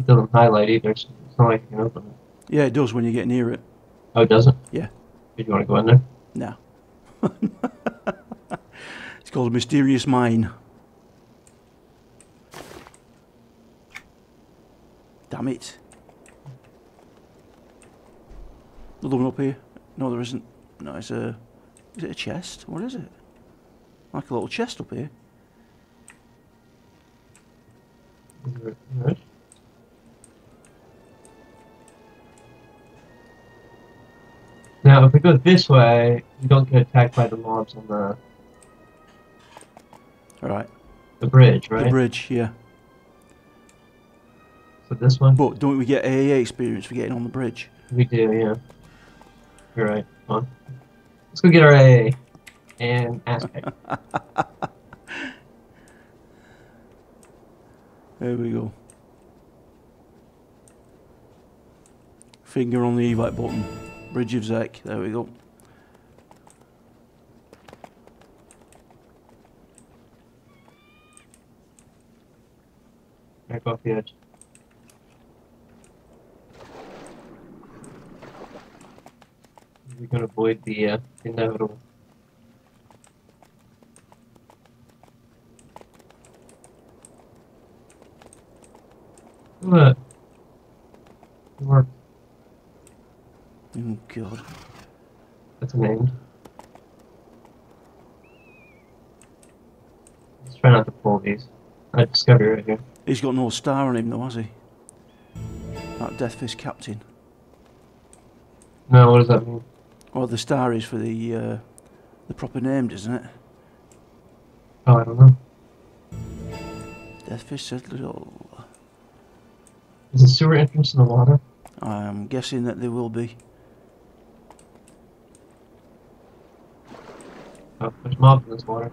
It doesn't highlight either, so it's not like you can open it. Yeah, it does when you get near it. Oh, it doesn't? Yeah. Did you want to go in there? No. It's called a mysterious mine. Damn it. Another one up here. No, there isn't. No, it's a... Is it a chest? What is it? Like a little chest up here. Right. Now, if we go this way, we don't get attacked by the mobs on the... Alright. The bridge, right? The bridge, yeah. So this one? But don't we get AA experience for getting on the bridge? We do, yeah. You're right. Come on. Let's go get our AA. And aspect. There we go. Finger on the evite button. Bridge of Zek. There we go. Back off the edge. We can avoid the inevitable. Look. It worked. Oh god. That's a name. Let's try not to pull these. I discovered right here. He's got no star on him though, has he? That Deathfish captain. No, what does that mean? Well, the star is for the proper name, doesn't it? Oh, I don't know. Deathfish said little. Is the sewer entrance in the water? I'm guessing that there will be. Oh, there's mobs in this water.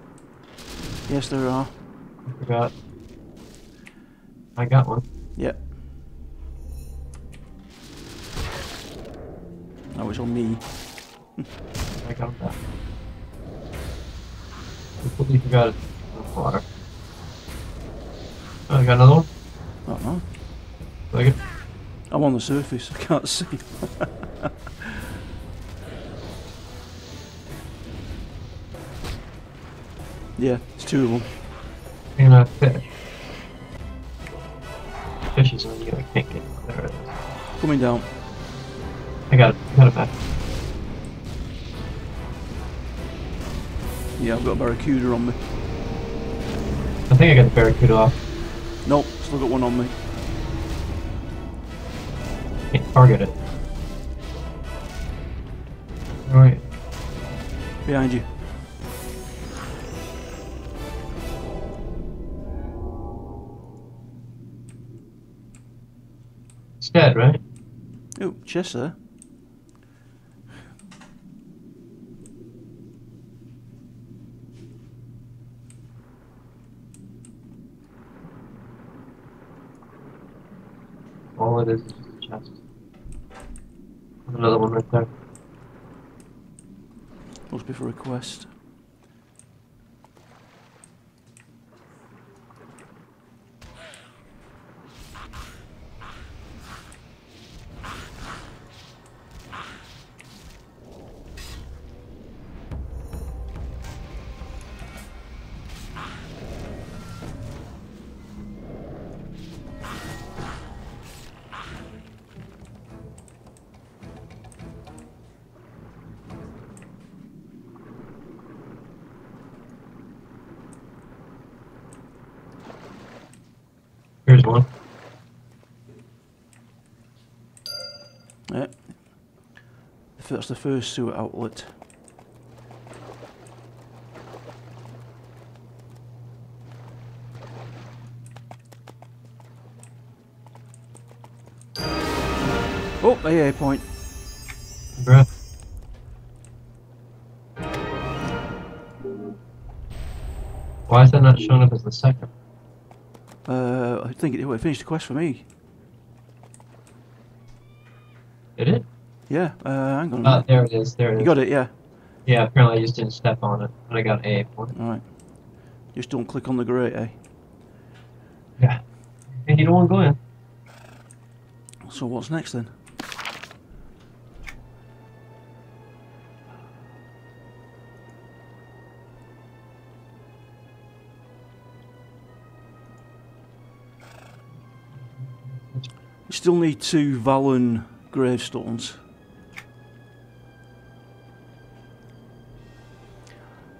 Yes, there are. I forgot. I got one. Yep. Now it's on me. I got that. I completely forgot it was water. Oh, I got another one? I don't know. Like it? I'm on the surface, I can't see. Yeah, it's two of them. And a fish. Fish is on you, I can't get it. There it is. Coming down. I got it back. Yeah, I've got a barracuda on me. I think I got the barracuda off. Nope, still got one on me. Can't target it. Alright. Behind you. It's dead, right? Oh, chest there. All it is a chest. Another one right there. Must be for a quest. Here's one. Yeah. That's the first sewer outlet. Oh, AA point. Bruh. Why is that not showing up as the second? I think it finished the quest for me. Did it? Yeah, hang on. Oh, there it is, there it is. You got it, yeah. Yeah, apparently I just didn't step on it, and I got an AA point. Alright. Just don't click on the grate, eh? Yeah. And you don't want to go in. So what's next then? We still need 2 Valen gravestones.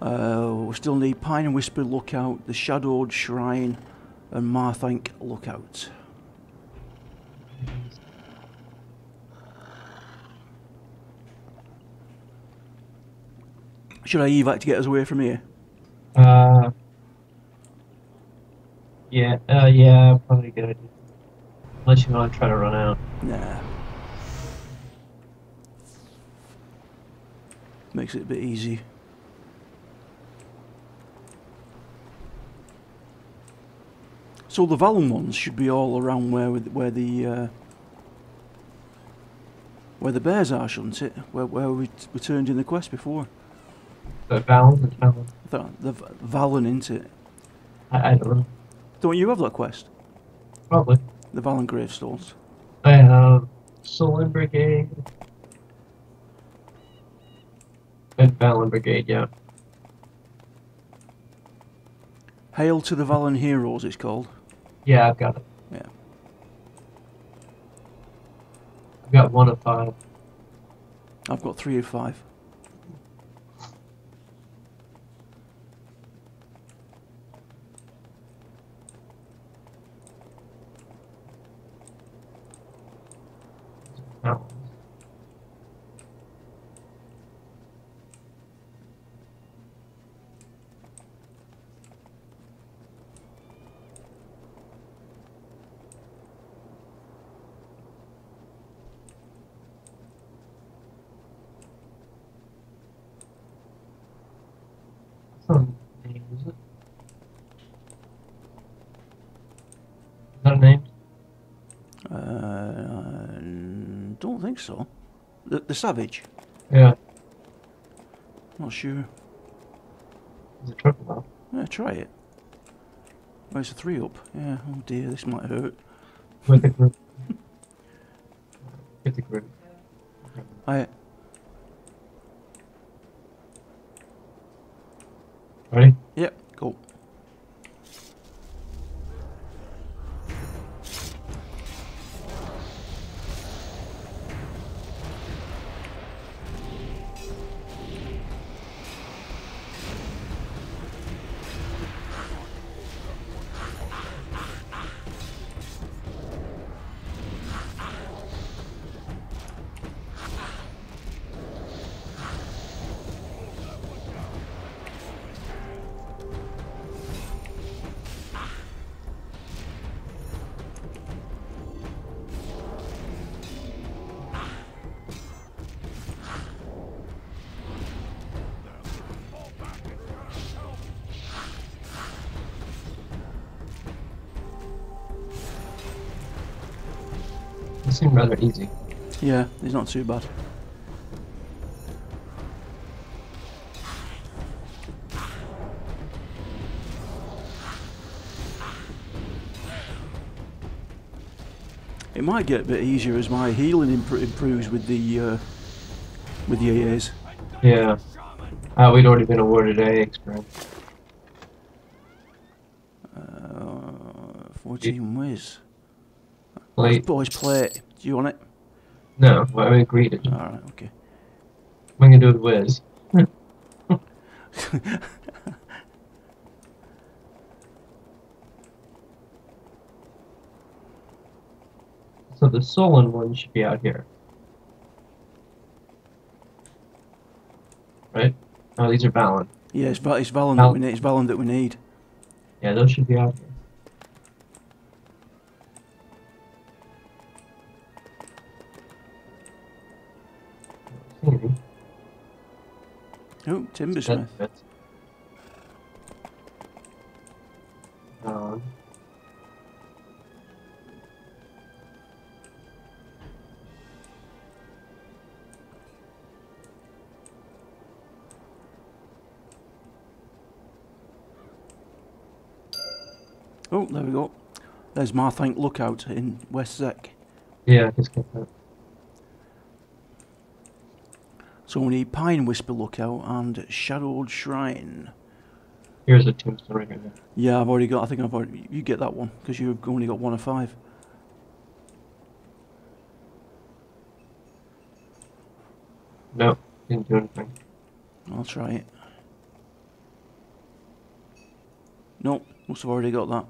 We still need Pine Whisper Lookout, the Shadowed Shrine, and Marthain Lookout. Should I evac to get us away from here? Yeah, probably a good idea. Unless you want to try to run out. Nah. Makes it a bit easy. So the Valen ones should be all around where the bears are, shouldn't it? Where we turned in the quest before. The Valen, the Valen, isn't it? I don't know. Don't you have that quest? Probably. The Valen gravestones. I have Valen Brigade. And Valen Brigade, yeah. Hail to the Valen Heroes, it's called. Yeah, I've got it. Yeah. I've got 1 of 5. I've got 3 of 5. No. So, the savage. Yeah. Not sure. Is it triple? Yeah, try it. Oh, it's a 3-up. Yeah. Oh dear, this might hurt. With the group. With the group. I. Ready? Yep. Go. Seem rather easy. Yeah, it's not too bad. It might get a bit easier as my healing improves with the AAs. Yeah. We'd already been awarded AA experience. 14 whiz. Boys plate. Do you want it? No, well, I agreed it. Alright, okay. I'm going to do it with Wiz. So the Solon one should be out here. Right? Oh, these are Valen. Yeah, it's Valen that we need. It's Valen that we need. Yeah, those should be out here. Oh, Timbersmith. Oh, there we go. There's Marthain Lookout in West Zek. Yeah, I can skip that. So we need Pine Whisper Lookout and Shadowed Shrine. Here's a tombstone right here. Yeah, I've already got, you get that one, because you've only got 1 of 5. No, didn't do anything. I'll try it. Nope, must have already got that.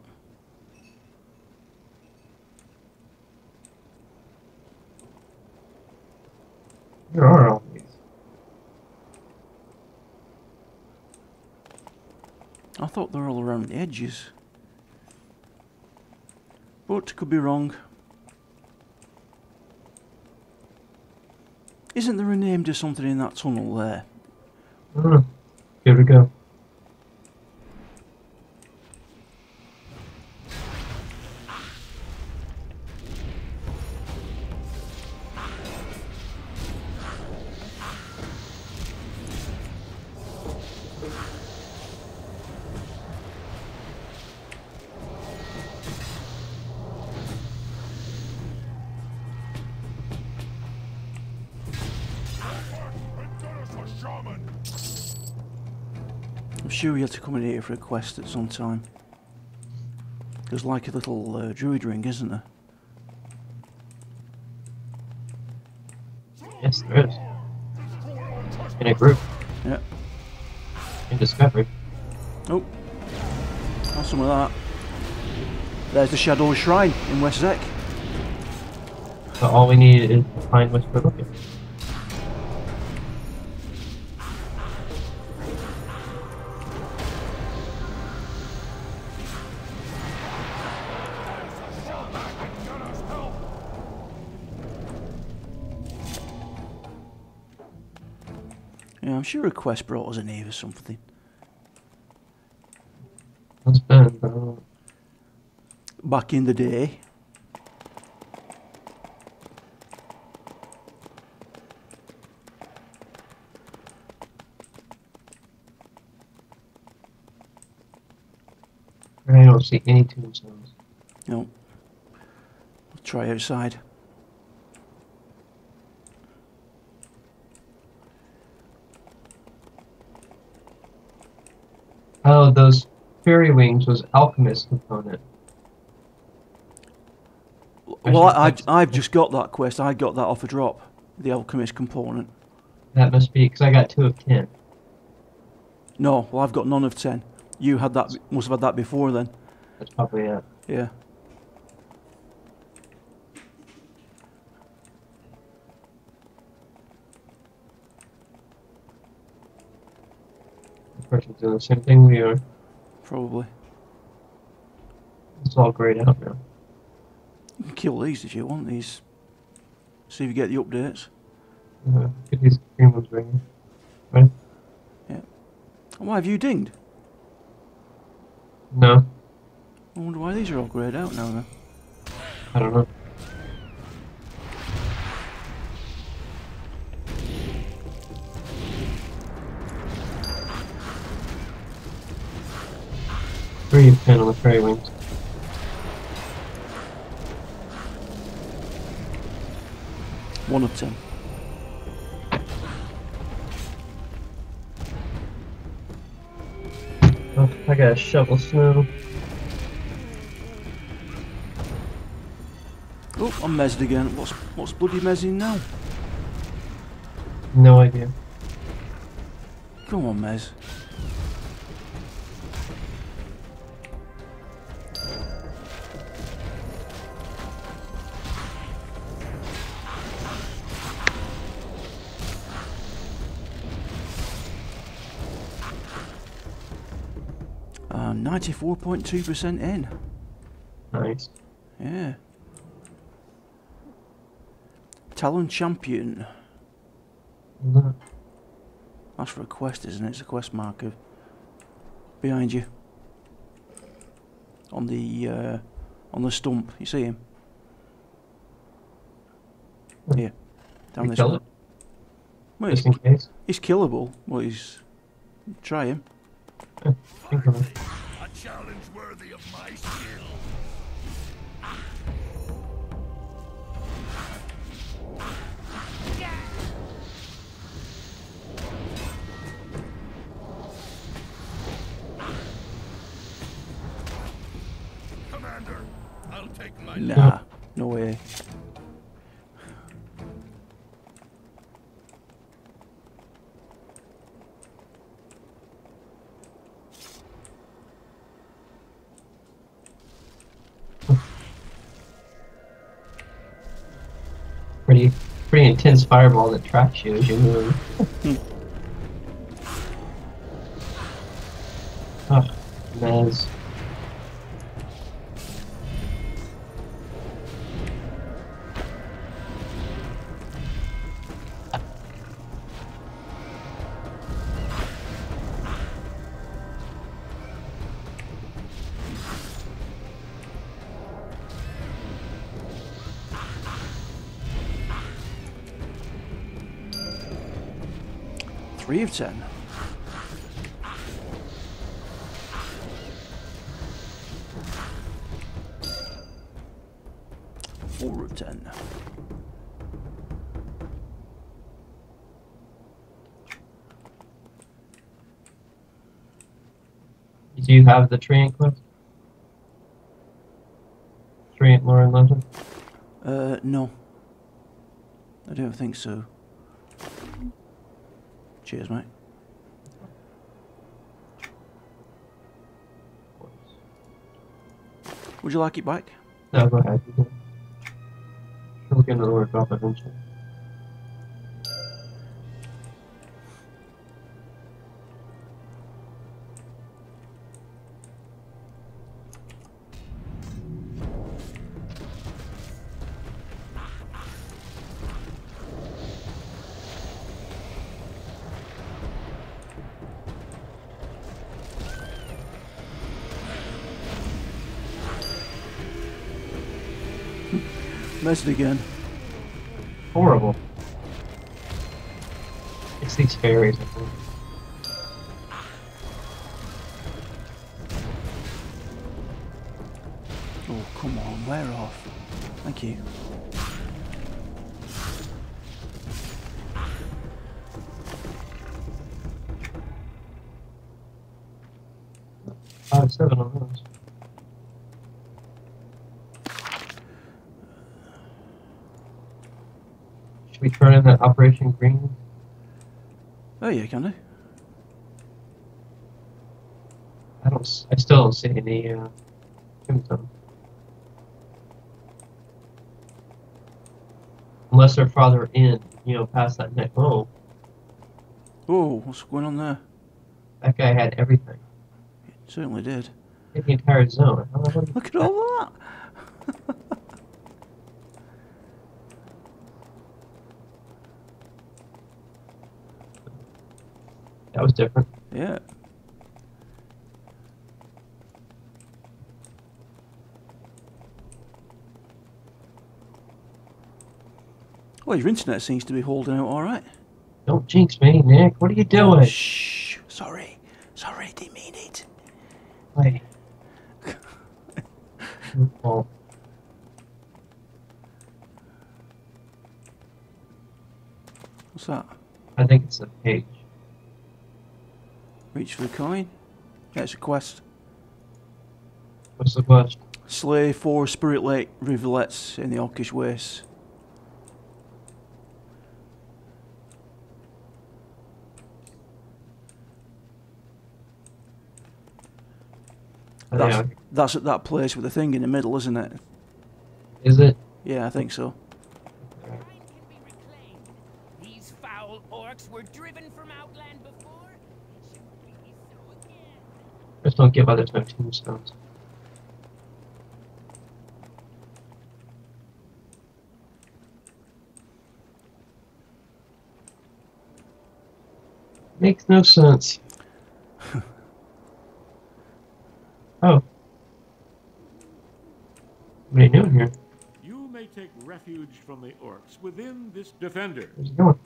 There are all these. I thought they were all around the edges. But could be wrong. Isn't there a name to something in that tunnel there? Mm. Here we go. Sure, you had to come in here for a quest at some time. There's like a little druid ring, isn't there? Yes, there is. In a group. Yeah. In discovery. Oh, have some of that. There's the Shadow Shrine in West Zek. So all we need is to find Whisper Lookout. I'm sure a quest brought us an Eve or something. That's bad, though. Back in the day. I don't see any tombstones. No. I'll try outside. Oh, those fairy wings was alchemist component. Well, I've just got that quest. I got that off a drop, the alchemist component. That must be because I got 2 of 10. No, well, I've got none of 10. You had that. Must have had that before then. That's probably it. Yeah. Person's doing the same thing we are. Probably. It's all grayed out now. You can kill these if you want these. See if you get the updates. Get these green ones ringing. Right? Yeah. And why have you dinged? No. I wonder why these are all grayed out now then. I don't know. Where you on the fairy wings? One of 10. Oh, I got a shovel snow. Oh, I'm mezzed again. What's bloody mezzing now? No idea. Come on, mezz. I'm 94.2% in. Nice. Yeah. Talon Champion. No. That's for a quest, isn't it? It's a quest marker. Behind you. On the stump. You see him? Yeah. Here. Down this one. Well, just in case. He's killable. Well, he's... Try him. Yeah, a challenge worthy of my skill. Take my nah, no way. Pretty intense fireball that tracks you as you move. Oh, nice. Ten. Four of 10. Do you have the Treant Cliff? Treant Lore and Legend? No. I don't think so. Cheers, mate. Would you like it back? No, go ahead. We'll get another drop eventually. Messed again. Horrible. It's these fairies, I think. Oh, come on, we're off. Thank you. Oh, 7 on those. We turn in that Operation Green. Oh yeah, can I? I still don't see any symptoms. Unless they're farther in, you know, past that neck. Oh. Oh, what's going on there? That guy had everything. It certainly did. The entire zone. Look at all that. That was different. Yeah. Well, your internet seems to be holding out all right. Don't jinx me, Nick. What are you doing? Shh. Sorry. Sorry, didn't mean it. Hey. Oh. What's that? I think it's a page. Reach for the coin. Yeah, it's a quest. What's the quest? Slay 4 Spirit Lake Rivulets in the Orcish Wastes. That's at that place with the thing in the middle, isn't it? Is it? Yeah, I think so. These foul orcs were driven from outland before. Just don't give others no tombstones. Makes no sense. Oh. What are you doing here? You may take refuge from the orcs within this defender. Where's he going?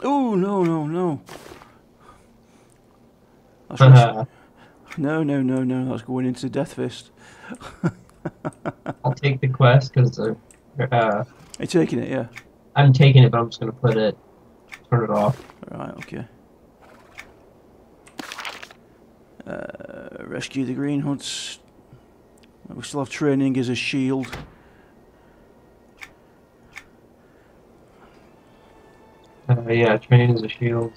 Oh, no, no, no. That's no, that's going into Deathfish. I'll take the quest, because I'm taking it, yeah. I'm taking it, but I'm just going to put it, turn it off. Right, okay. Rescue the Green Hoods. We still have training as a shield. Yeah, training as a shield.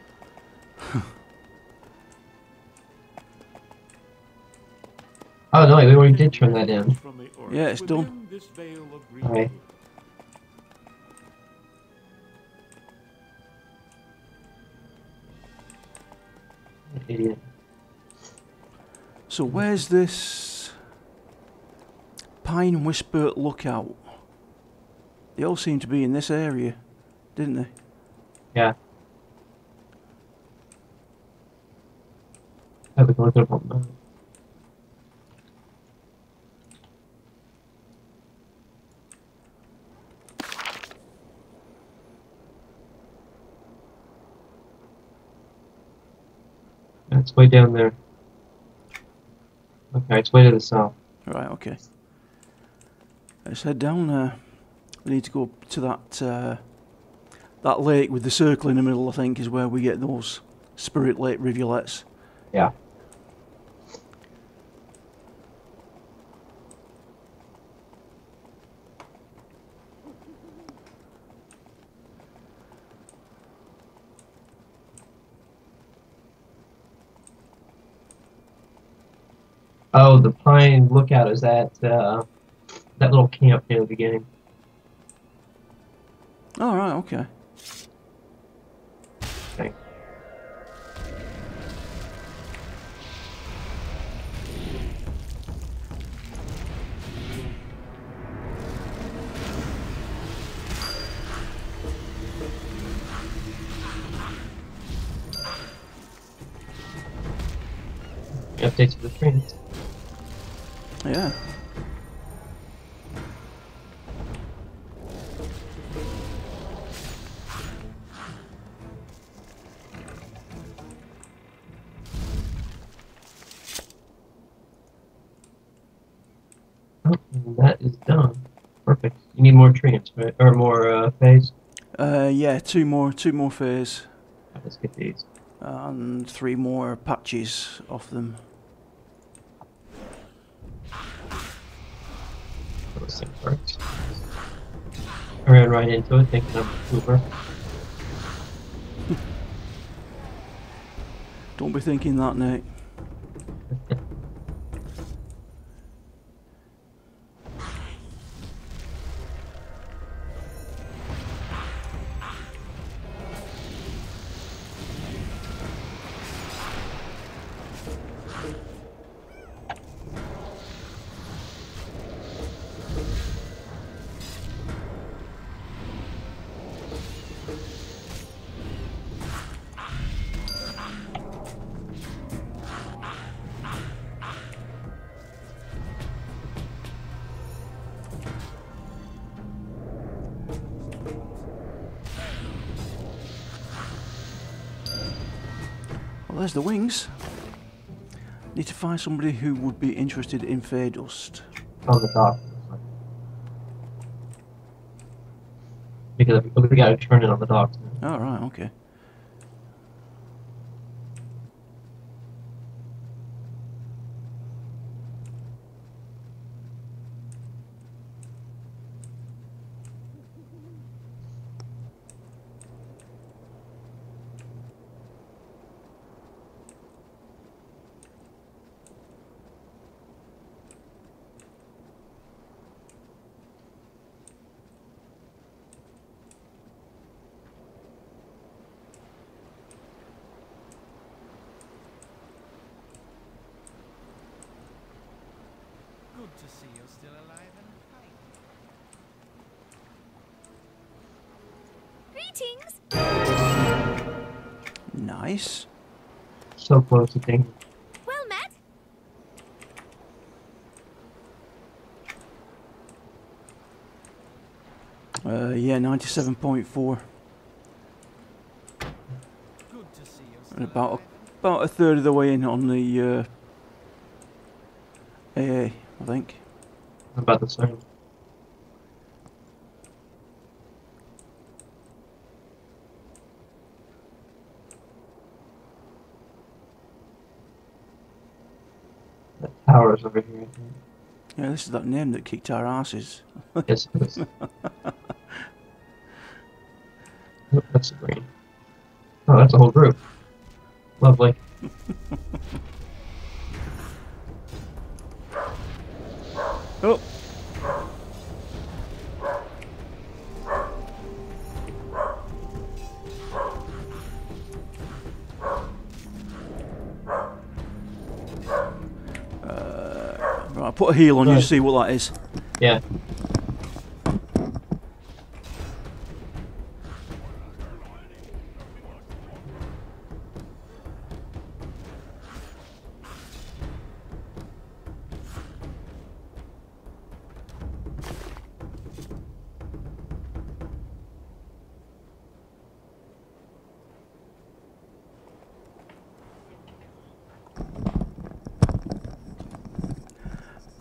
Oh no, we already did turn that in. Yeah, it's done. Alright. Idiot. So where's this Pine Whisper Lookout? They all seem to be in this area, didn't they? Yeah. Have a look at one now. It's way down there. Okay, it's way to the south. Right, okay. Let's head down there. We need to go up to that that lake with the circle in the middle, I think, is where we get those Spirit Lake Rivulets. Yeah. Oh, the Pine Lookout is that that little camp near the beginning. All right, okay. Okay. Update to the trends. Yeah. Oh, that is done. Perfect. You need more treants, right? Or more phase? Yeah, two more phase. Right, let's get these. And 3 more patches off them. Works. I ran right into it thinking I'm a Uber. Don't be thinking that, Nate. There's the wings. Need to find somebody who would be interested in fair dust. Oh, the dark. Because we gotta turn it on the dark. Oh, right, okay. To see you're still alive and fighting. Greetings. Nice. So close to things. Well met. Yeah, 97.4. Good to see you. And about a third of the way in on the AA. I think. About the same. towers over here, I think. Yeah, this is that name that kicked our asses. Yes, it is. Oh, that's a green. Oh, that's a whole group. Lovely. Oh! I'll put a heal on you to see what that is. Yeah.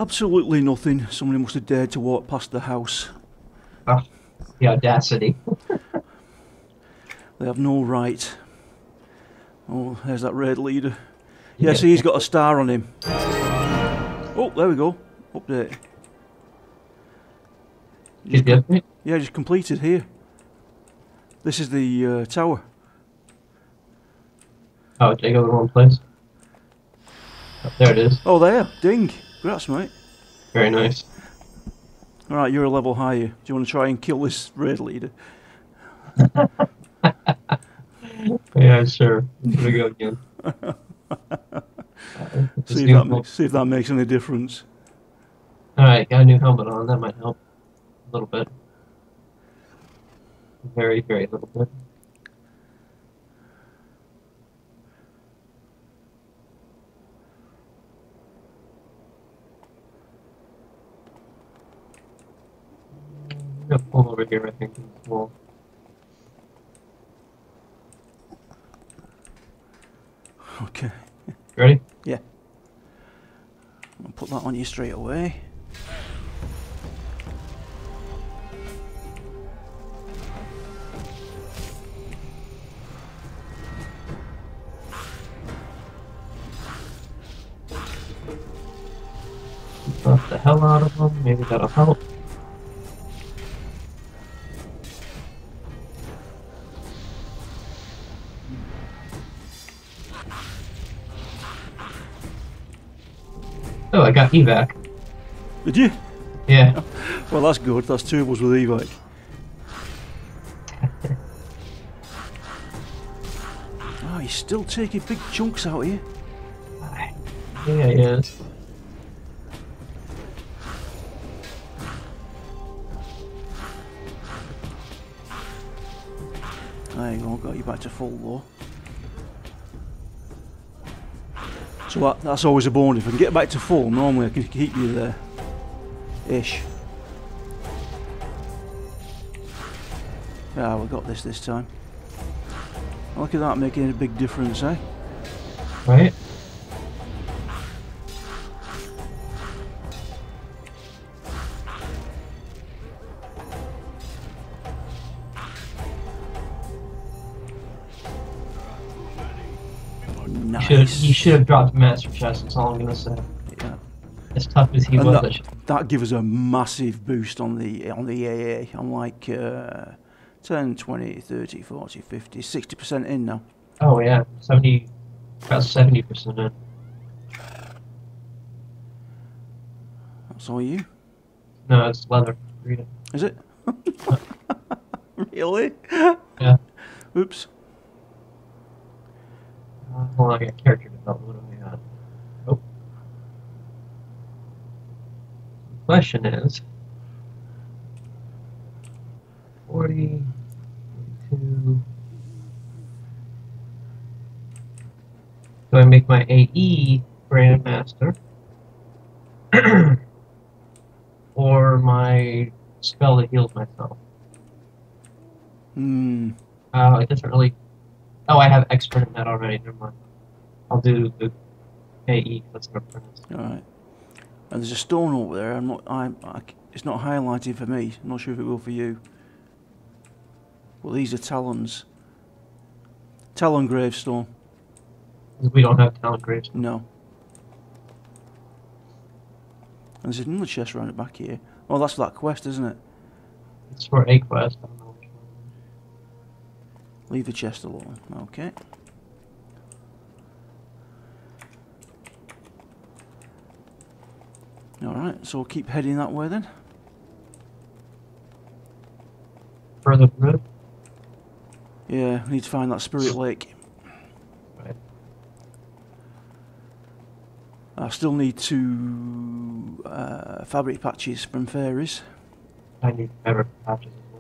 Absolutely nothing. Somebody must have dared to walk past the house. Oh, the audacity. They have no right. Oh, there's that raid leader. Yeah, yeah, see, he's got a star on him. Oh, there we go. Update. Just good. Yeah, just completed here. This is the tower. Oh, did I go the wrong place? Oh, there it is. Oh, there. Ding. Congrats, mate. Very nice. Alright, you're a level higher. Do you want to try and kill this raid leader? Yeah, sure. I'm gonna go again. See if that makes any difference. Alright, got a new helmet on. That might help a little bit. Very, very little bit. I'm gonna pull over here, I think. Well, okay. You ready? Yeah. I'll put that on you straight away. Buff the hell out of them, maybe that'll help. Oh, I got evac. Did you? Yeah. Well, that's good. That's two of us with evac. Oh, he's still taking big chunks out here. Yeah, he is. There you go. Got you back to full though. So that's always a bonus. If I can get back to full, normally I can keep you there. Ish. Ah, we got this time. Look at that making a big difference, eh? Right. You should have dropped Master Chest, that's all I'm going to say. Yeah. As tough as he was. That gave us a massive boost on the AA. I'm like 10, 20, 30, 40, 50, 60% in now. Oh yeah, about 70% in. That's all you? No, it's leather. Read it. Is it? Really? Yeah. Oops. Hold on, I got character development. What do I got? Oh. The question is 40, 42. Do I make my AE Grandmaster or my spell that heals myself? Hmm. It doesn't really. Oh, I have expert in that already. Never mind. I'll do the AE. Let's go first. All right. And there's a stone over there. It's not highlighted for me. I'm not sure if it will for you. Well, these are talons. Talon gravestone. We don't have talon gravestone. No. And there's another chest around it back here. Oh, that's for that quest, isn't it? It's for a quest. I don't know which one. Leave the chest alone. Okay. Alright, so we'll keep heading that way then. Further through? Yeah, we need to find that Spirit Lake. Right. I still need 2 fabric patches from fairies. I need fabric patches as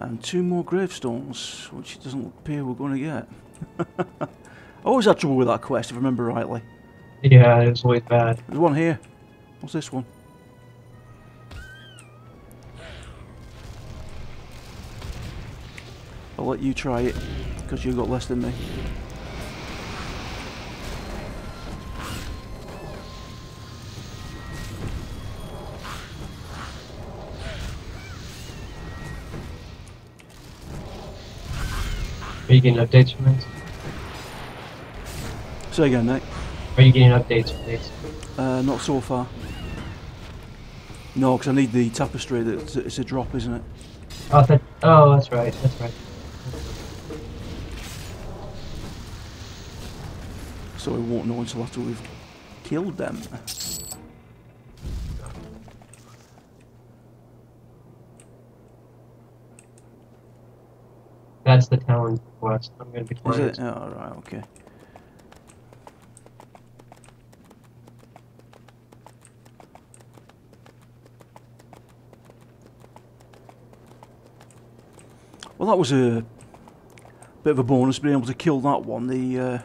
well. And 2 more gravestones, which it doesn't appear we're going to get. I always had trouble with that quest, if I remember rightly. Yeah, it was always bad. There's one here. What's this one? I'll let you try it, because you've got less than me. Are you getting updates from this? Say again, mate. Are you getting updates from this? Not so far. No, because I need the tapestry. It's a drop, isn't it? Oh, that's right. That's right. So we won't know until after we've killed them. That's the tower quest. I'm going to be quiet. Is it? Oh, right. Okay. Well, that was a bit of a bonus, being able to kill that one, the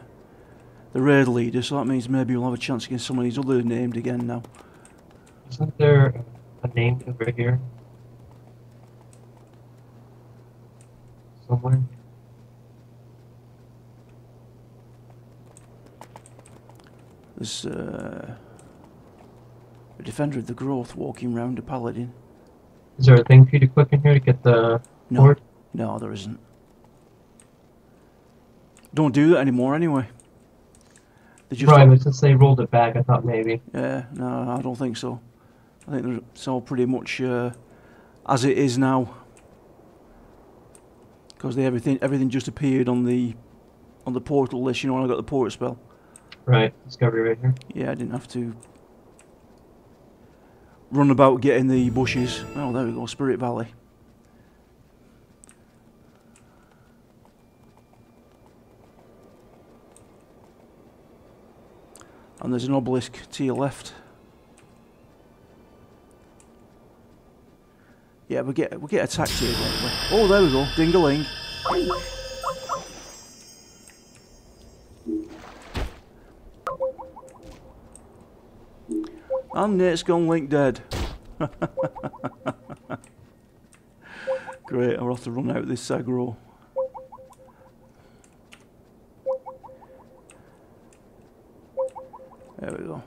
raid leader, so that means maybe we'll have a chance against some of these other named again now. Isn't there a name over here? Somewhere? There's a defender of the growth walking round a paladin. Is there a thing for you to click in here to get the board? No, there isn't. Don't do that anymore, anyway. Right, but since they rolled it back, I thought maybe. Yeah, no, I don't think so. I think it's all pretty much as it is now, because everything just appeared on the portal list. You know, when I got the portal spell. Right, discovery right here. Yeah, I didn't have to run about getting the bushes. Oh, there we go, Spirit Valley. And there's an obelisk to your left. Yeah, we get attacked here, don't we? Oh, there we go, ding-a-ling. And Nate's gone link dead. Great, I'll have to run out of this aggro. There we go.